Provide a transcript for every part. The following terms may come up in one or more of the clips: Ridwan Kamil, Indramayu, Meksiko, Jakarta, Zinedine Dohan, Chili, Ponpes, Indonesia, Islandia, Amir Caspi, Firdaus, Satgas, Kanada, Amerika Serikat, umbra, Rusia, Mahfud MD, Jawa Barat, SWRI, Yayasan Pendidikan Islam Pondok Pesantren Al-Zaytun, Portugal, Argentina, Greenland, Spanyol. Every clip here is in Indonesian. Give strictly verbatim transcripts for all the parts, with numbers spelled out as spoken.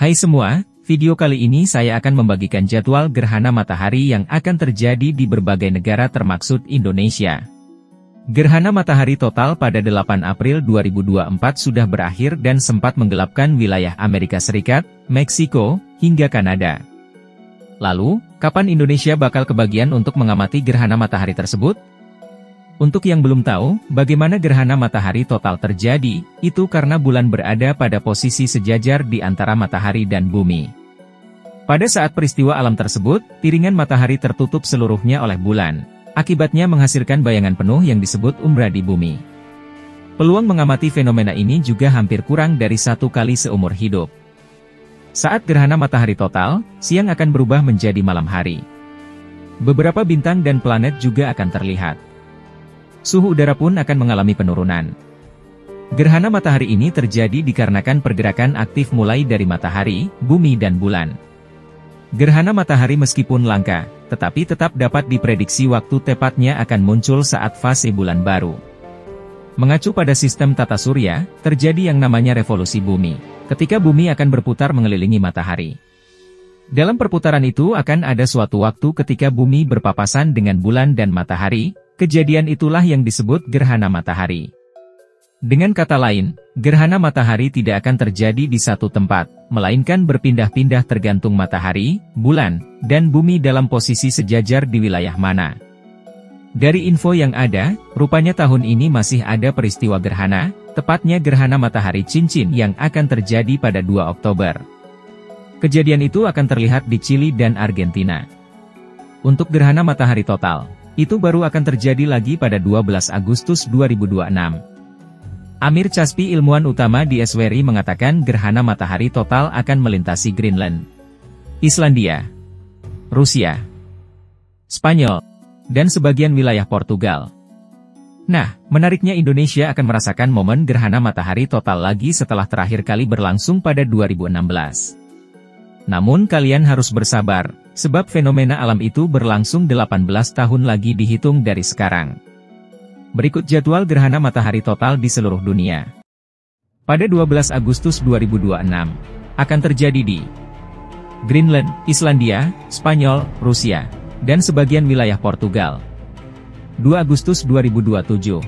Hai semua, video kali ini saya akan membagikan jadwal gerhana matahari yang akan terjadi di berbagai negara termasuk Indonesia. Gerhana matahari total pada delapan April dua ribu dua puluh empat sudah berakhir dan sempat menggelapkan wilayah Amerika Serikat, Meksiko, hingga Kanada. Lalu, kapan Indonesia bakal kebagian untuk mengamati gerhana matahari tersebut? Untuk yang belum tahu, bagaimana gerhana matahari total terjadi, itu karena bulan berada pada posisi sejajar di antara matahari dan bumi. Pada saat peristiwa alam tersebut, piringan matahari tertutup seluruhnya oleh bulan. Akibatnya menghasilkan bayangan penuh yang disebut umbra di bumi. Peluang mengamati fenomena ini juga hampir kurang dari satu kali seumur hidup. Saat gerhana matahari total, siang akan berubah menjadi malam hari. Beberapa bintang dan planet juga akan terlihat. Suhu udara pun akan mengalami penurunan. Gerhana matahari ini terjadi dikarenakan pergerakan aktif mulai dari matahari, bumi dan bulan. Gerhana matahari meskipun langka, tetapi tetap dapat diprediksi waktu tepatnya akan muncul saat fase bulan baru. Mengacu pada sistem tata surya, terjadi yang namanya revolusi bumi, ketika bumi akan berputar mengelilingi matahari. Dalam perputaran itu akan ada suatu waktu ketika bumi berpapasan dengan bulan dan matahari. Kejadian itulah yang disebut gerhana matahari. Dengan kata lain, gerhana matahari tidak akan terjadi di satu tempat, melainkan berpindah-pindah tergantung matahari, bulan, dan bumi dalam posisi sejajar di wilayah mana. Dari info yang ada, rupanya tahun ini masih ada peristiwa gerhana, tepatnya gerhana matahari cincin yang akan terjadi pada dua Oktober. Kejadian itu akan terlihat di Chili dan Argentina. Untuk gerhana matahari total, itu baru akan terjadi lagi pada dua belas Agustus dua ribu dua puluh enam. Amir Caspi, ilmuwan utama di S W R I, mengatakan gerhana matahari total akan melintasi Greenland, Islandia, Rusia, Spanyol, dan sebagian wilayah Portugal. Nah, menariknya Indonesia akan merasakan momen gerhana matahari total lagi setelah terakhir kali berlangsung pada dua ribu enam belas. Namun kalian harus bersabar, sebab fenomena alam itu berlangsung delapan belas tahun lagi dihitung dari sekarang. Berikut jadwal gerhana matahari total di seluruh dunia. Pada dua belas Agustus dua ribu dua puluh enam, akan terjadi di Greenland, Islandia, Spanyol, Rusia, dan sebagian wilayah Portugal. dua Agustus dua ribu dua puluh tujuh,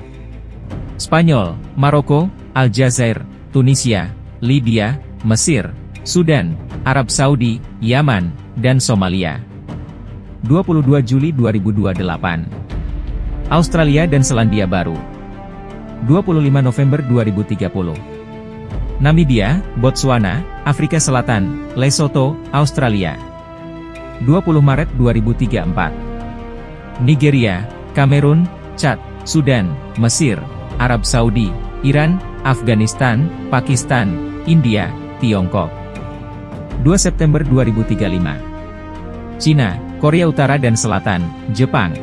Spanyol, Maroko, Aljazair, Tunisia, Libya, Mesir, Sudan, Arab Saudi, Yaman, dan Somalia. dua puluh dua Juli dua ribu dua puluh delapan, Australia dan Selandia Baru. dua puluh lima November dua ribu tiga puluh, Namibia, Botswana, Afrika Selatan, Lesotho, Australia. dua puluh Maret dua ribu tiga puluh empat, Nigeria, Kamerun, Chad, Sudan, Mesir, Arab Saudi, Iran, Afghanistan, Pakistan, India, Tiongkok. dua September dua ribu tiga puluh lima, Cina, Korea Utara dan Selatan, Jepang.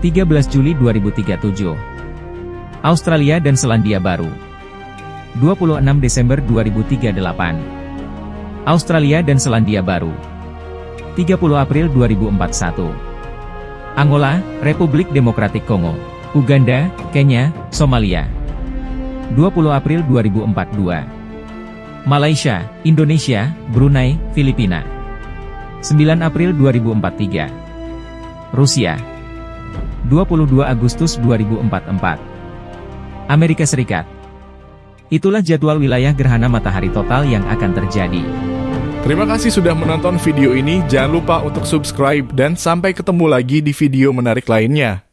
tiga belas Juli dua ribu tiga puluh tujuh, Australia dan Selandia Baru. dua puluh enam Desember dua ribu tiga puluh delapan, Australia dan Selandia Baru. tiga puluh April dua ribu empat puluh satu, Angola, Republik Demokratik Kongo, Uganda, Kenya, Somalia. dua puluh April dua ribu empat puluh dua, Malaysia, Indonesia, Brunei, Filipina. sembilan April dua ribu empat puluh tiga, Rusia. dua puluh dua Agustus dua ribu empat puluh empat, Amerika Serikat. Itulah jadwal wilayah gerhana matahari total yang akan terjadi. Terima kasih sudah menonton video ini. Jangan lupa untuk subscribe dan sampai ketemu lagi di video menarik lainnya.